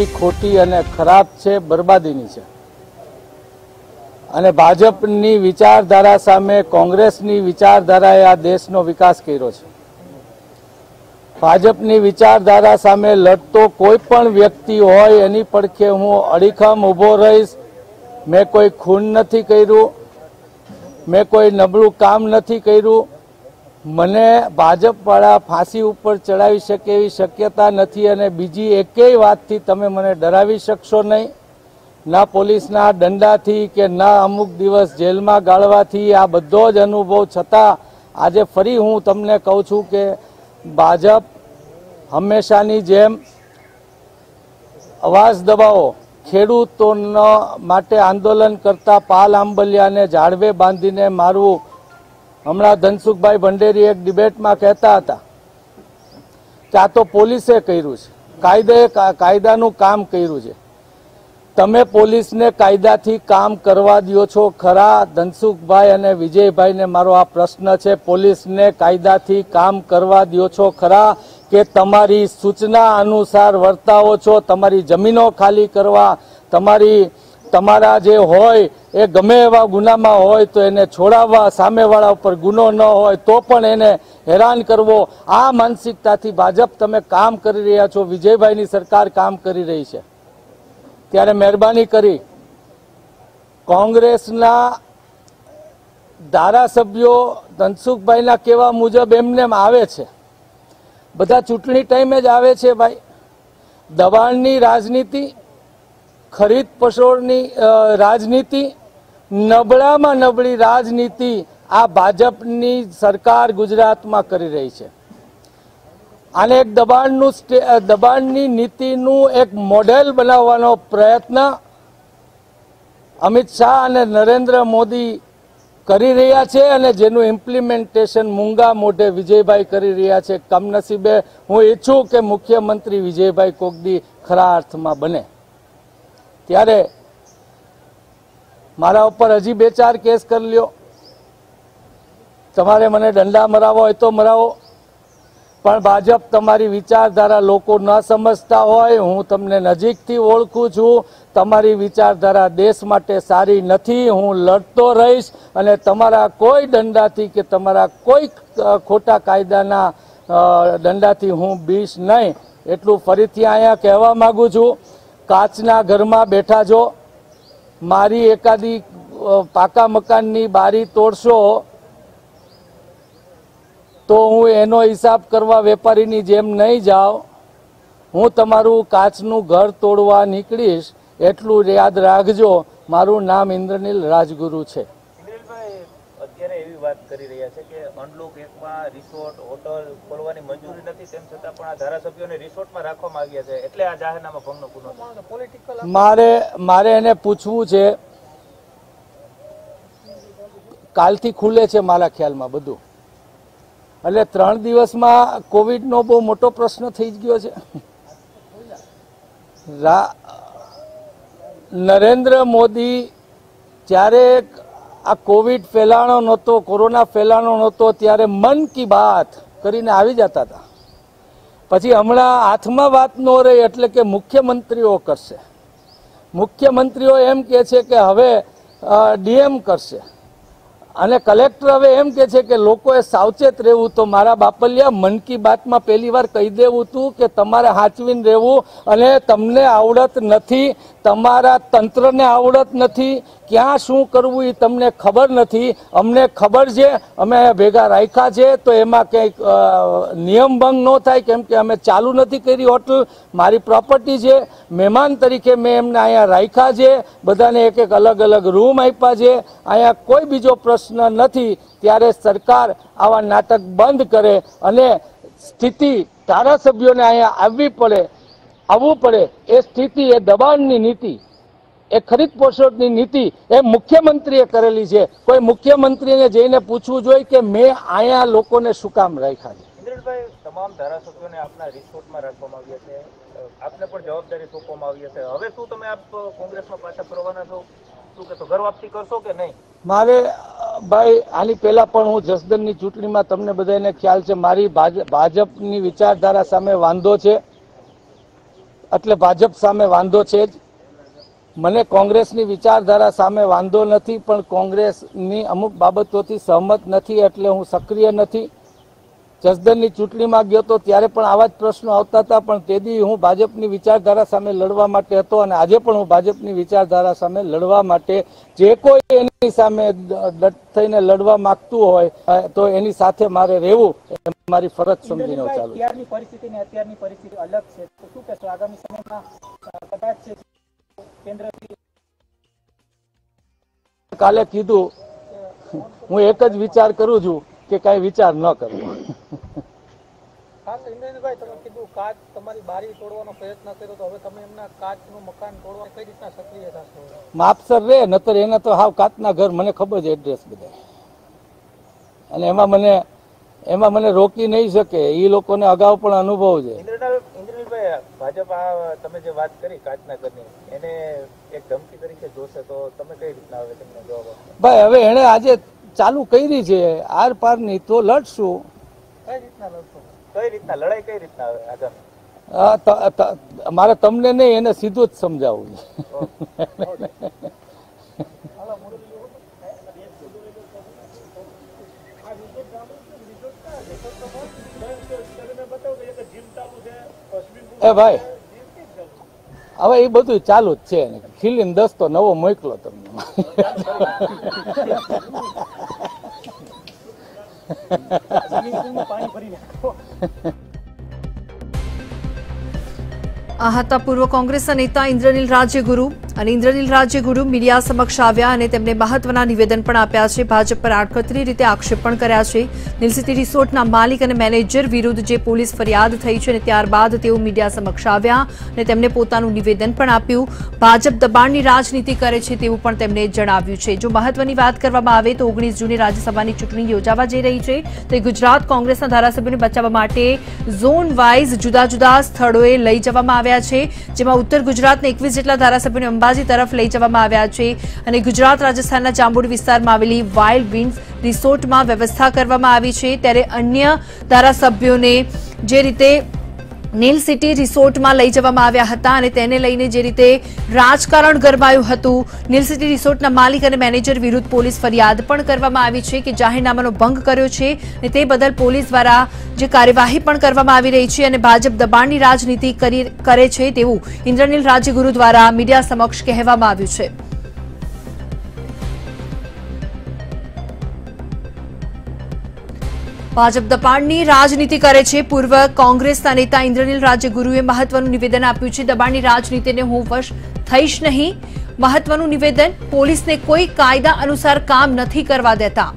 એ ખોટી અને ખરાબ છે, બરબાદીની છે અને ભાજપની વિચારધારા સામે કોંગ્રેસની વિચારધારાએ આ દેશનો વિકાસ કર્યો છે। ભાજપની વિચારધારા સામે લડતો કોઈ પણ વ્યક્તિ હોય એની પડખે હું અડીખમ ઊભો રહીશ। મેં કોઈ ખૂન નથી કર્યું, મેં કોઈ નબળું કામ નથી કર્યું। મને ભાજપવાળા ફાંસી ઉપર ચડાવી શકે એવી શક્યતા નથી અને બીજી એકેય વાતથી તમે મને ડરાવી શકશો નહીં, ના પોલીસના દંડાથી કે ના અમુક દિવસ જેલમાં ગાળવાથી। આ બધો જ અનુભવ છતાં આજે ફરી હું તમને કહું છું કે ભાજપ હંમેશાની જેમ અવાજ દબાવો, ખેડૂતોનો માટે આંદોલન કરતા પાલ આંબલિયાને ઝાડવે બાંધીને મારવું। હમણાં ધનસુખભાઈ ભંડેરી એક ડિબેટમાં કહેતા હતા કે આ તો પોલીસે કર્યું છે, કાયદાનું કામ કર્યું છે। તમે પોલીસને કાયદાથી કામ કરવા દો છો ખરા? ધનસુખભાઈ અને વિજયભાઈને મારો આ પ્રશ્ન છે, પોલીસને કાયદાથી કામ કરવા દો છો ખરા કે તમારી સૂચના અનુસાર વર્તાવો છો? તમારી જમીનો ખાલી કરવા, તમારા જે હોય એ ગમે એવા ગુનામાં હોય તો એને છોડાવવા, સામેવાળા ઉપર ગુનો ન હોય તો પણ એને હેરાન કરવો। આ માનસિકતાથી ભાજપ તમે કામ કરી રહ્યા છો, વિજયભાઈની સરકાર કામ કરી રહી છે। ત્યારે મહેરબાની કરી કોંગ્રેસના ધારાસભ્યો ધનસુખભાઈના કહેવા મુજબ એમને આવે છે, બધા ચૂંટણી ટાઈમે જ આવે છે ભાઈ। દબાણની રાજનીતિ, ખરીદ પસોડની રાજનીતિ, નબળામાં નબળી રાજનીતિ આ ભાજપની સરકાર ગુજરાતમાં કરી રહી છે। આને એક દબાણની નીતિનું એક મોડેલ બનાવવાનો પ્રયત્ન અમિત શાહ અને નરેન્દ્ર મોદી કરી રહ્યા છે અને જેનું ઇમ્પ્લિમેન્ટેશન મૂંગા મોઢે વિજયભાઈ કરી રહ્યા છે। કમનસીબે હું ઈચ્છું કે મુખ્યમંત્રી વિજયભાઈ કોકદી ખરા અર્થમાં બને। ત્યારે મારા ઉપર હજી 2-4 કેસ કરી લ્યો, તમારે મને દંડા મરાવો હોય તો મરાવો, પણ ભાજપ તમારી વિચારધારા લોકો ન સમજતા હોય। હું તમને નજીકથી ઓળખું છું, તમારી વિચારધારા દેશ માટે સારી નથી। હું લડતો રહીશ અને તમારા કોઈ દંડાથી કે તમારા કોઈ ખોટા કાયદાના દંડાથી હું બીશ નહીં, એટલું ફરીથી અહીંયા કહેવા માગું છું। કાચના ઘરમાં બેઠા જો, મારી એકાદી પાકા મકાનની બારી તોડશો તો હું એનો હિસાબ કરવા વેપારીની જેમ નહીં જાઉં, હું તમારું કાચનું ઘર તોડવા નીકળીશ, એટલું યાદ રાખજો। મારું નામ ઇન્દ્રનીલ રાજગુરુ છે। અત્યારે એવી વાત કરી રહ્યા છે કે અનલોક 1માં રિસોર્ટ, હોટલ ખોલવાની મંજૂરી નથી, તેમ છતાં પણ આ ધારાસભ્યોને રિસોર્ટમાં રાખવામાં આવ્યા છે, એટલે આ જાહેરનામા ભંગનો ગુનો પોલિટિકલ મારે એને પૂછવું છે। કાલથી ખુલે છે મારા ખ્યાલમાં બધું, એટલે 3 દિવસમાં કોવિડનો બહુ મોટો પ્રશ્ન થઈ જ ગયો છે। નરેન્દ્ર મોદી ક્યારેક આ કોવિડ ફેલાણો નહોતો, કોરોના ફેલાણો નહોતો ત્યારે મન કી બાત કરીને આવી જતા હતા, પછી હમણાં હાથમાં વાત ન રહી એટલે કે મુખ્યમંત્રીઓ કરશે, મુખ્યમંત્રીઓ એમ કહે છે કે હવે ડીએમ કરશે અને કલેક્ટર હવે એમ કહે છે કે લોકોએ સાવચેત રહેવું। તો મારા બાપલિયા, મન કી બાતમાં પહેલી વાર કહી દેવું હતું કે તમારે હાચવીને રહેવું અને તમને આવડત નથી, તમારા તંત્રને આવડત નથી, ક્યાં શું કરવું એ તમને ખબર નથી। અમને ખબર છે, અમે ભેગા રાખ્યા છે તો એમાં કંઈક નિયમ ભંગ ન થાય, કેમ કે અમે ચાલુ નથી કરી હોટલ, મારી પ્રોપર્ટી છે, મહેમાન તરીકે મેં એમને અહીંયા રાખ્યા છે, બધાને એક એક અલગ અલગ રૂમ આપ્યા છે, અહીંયા કોઈ બીજો પ્રશ્ન નથી। ત્યારે સરકાર આવા નાટક બંધ કરે અને સ્થિતિ ધારાસભ્યોને અહીંયા આવવું પડે એ સ્થિતિ, એ દબાણની નીતિ, એ ખરીદ પોષણની નીતિ એ મુખ્યમંત્રીએ કરેલી છે। કોઈ મુખ્યમંત્રીને જઈને પૂછવું જોઈએ કે મેં અહીંયા લોકોને શું કામ રાખ્યા છે। ઇન્દ્રનીલભાઈ, તમામ ધારાસભ્યોને આપના રિસોર્ટમાં રાખવામાં આવ્યા છે, આપને પણ જવાબદારી સોંપવામાં આવી છે, હવે શું તમે આપ કોંગ્રેસમાં પાછા ફરવાના છો? શું કે તો ઘર વાપસી કરશો કે નહીં? મારે ભાઈ, આની પહેલાં પણ હું જસદણની ચૂંટણીમાં, તમને બધાને ખ્યાલ છે, મારી ભાજપની વિચારધારા સામે વાંધો છે, એટલે ભાજપ સામે વાંધો છે જ. મને કોંગ્રેસની વિચારધારા સામે વાંધો નથી, પણ કોંગ્રેસની અમુક બાબતોથી સહમત નથી એટલે હું સક્રિય નથી. જસદણની ચૂંટણીમાં ગયો તો ત્યારે પણ આવા જ પ્રશ્નો આવતા હતા, પણ તેથી હું ભાજપની વિચારધારા સામે લડવા માટે હતો અને આજે પણ હું ભાજપની વિચારધારા સામે લડવા માટે, જે કોઈ એની સામે ડટ થઈને લડવા માંગતું હોય તો એની સાથે મારે રહેવું મારી ફરજ સમજીને ચાલુ. અત્યારની પરિસ્થિતિ ને અત્યારની પરિસ્થિતિ અલગ છે, તો શું કહેશો આગામી સમયમાં કદાચ છે કેન્દ્રથી? કાલે કીધું હું એક જ વિચાર કરું છું કે કઈ વિચાર ન કરું. ખાસ ઇન્દ્રનીલભાઈ, તમે કીધું કાચ તમારી બારી તોડવાનો પ્રયત્ન કર્યો, તો હવે તમે એમના કાચનું મકાન તોડવા કઈ રીતના સક્રિય થશો? માપસર રે, નતર એને તો હાવ કાચના ઘર, મને ખબર છે એડ્રેસ બધા, અને એમાં મને રોકી નહીં શકે. એ લોકોને અગાઉ પણ અનુભવ છે. ઇન્દ્રનીલભાઈ, ભાજપ આ તમે જે વાત કરી કાચના ઘરની, એને એક ધમકી તરીકે જોશે, તો તમે કઈ રીતના હવે તમને જવાબ આપો? ભાઈ હવે એને આજે ચાલુ કરી છે આર પારની, તો લડશું. કઈ રીતના લડશું? કઈ રીતના લડાઈ કઈ રીતના આવે આગળ? મારે તમને નહીં, એને સીધું જ સમજાવવું છે. એ ભાઈ હવે એ બધું ચાલુ જ છે, ખીલીને દસ્તો નવો મોકલો તમને. આ હતા પૂર્વ કોંગ્રેસના નેતા ઇન્દ્રનીલ રાજ્યગુરુ. અને ઇન્દ્રનીલ રાજ્યગુરુ મીડિયા સમક્ષ આવ્યા અને તેમણે મહત્વના નિવેદન પણ આપ્યા છે. ભાજપ પર આડકતરી રીતે આક્ષેપ પણ કર્યા છે. નીલસિટી રિસોર્ટના માલિક અને મેનેજર વિરુદ્ધ જે પોલીસ ફરિયાદ થઈ છે અને ત્યારબાદ તેઓ મીડિયા સમક્ષ આવ્યા અને તેમણે પોતાનું નિવેદન પણ આપ્યું. ભાજપ દબાણની રાજનીતિ કરે છે તેવું પણ તેમણે જણાવ્યું છે. જો મહત્વની વાત કરવામાં આવે તો 19 જૂને રાજ્યસભાની ચૂંટણી યોજાવા જઈ રહી છે, તે ગુજરાત કોંગ્રેસના ધારાસભ્યોને બચાવવા માટે ઝોન વાઇઝ જુદા જુદા સ્થળોએ લઈ જવામાં આવ્યા છે, જેમાં ઉત્તર ગુજરાતના 21 જેટલા ધારાસભ્યોને અંબાજી તરફ લઈ જવામાં આવ્યા છે. અને ગુજરાત રાજસ્થાનના જાંબુડી વિસ્તારમાં આવેલી વાઇલ્ડ વિન્ડ્સ રિસોર્ટમાં વ્યવસ્થા કરવામાં આવી છે. ત્યારે અન્ય ધારાસભ્યોને જે રીતે નીલ સિટી રિસોર્ટમાં લઈ જવામાં આવ્યા હતા અને તેને લઈને જે રીતે રાજકારણ ગરમાયું હતું, નીલ સિટી રિસોર્ટના માલિક અને મેનેજર વિરુદ્ધ પોલીસ ફરિયાદ પણ કરવામાં આવી છે કે જાહેરનામાનો ભંગ કર્યો છે અને તે બદલ પોલીસ દ્વારા જે કાર્યવાહી પણ કરવામાં આવી રહી છે. અને ભાજપ દબાણની રાજનીતિ કરે છે તેવું ઇન્દ્રનીલ રાજ્યગુરુ દ્વારા મીડિયા સમક્ષ કહેવામાં આવ્યું છે. ભાજપ દબાણની રાજનીતિ કરે છે. પૂર્વ કોંગ્રેસના નેતા ઇન્દ્રનીલ રાજ્યગુરુએ મહત્વનું નિવેદન આપ્યું છે. દબાણની રાજનીતિને હું વશ થઈશ નહીં. મહત્વનું નિવેદન: પોલીસને કોઈ કાયદા અનુસાર કામ નથી કરવા દેતા.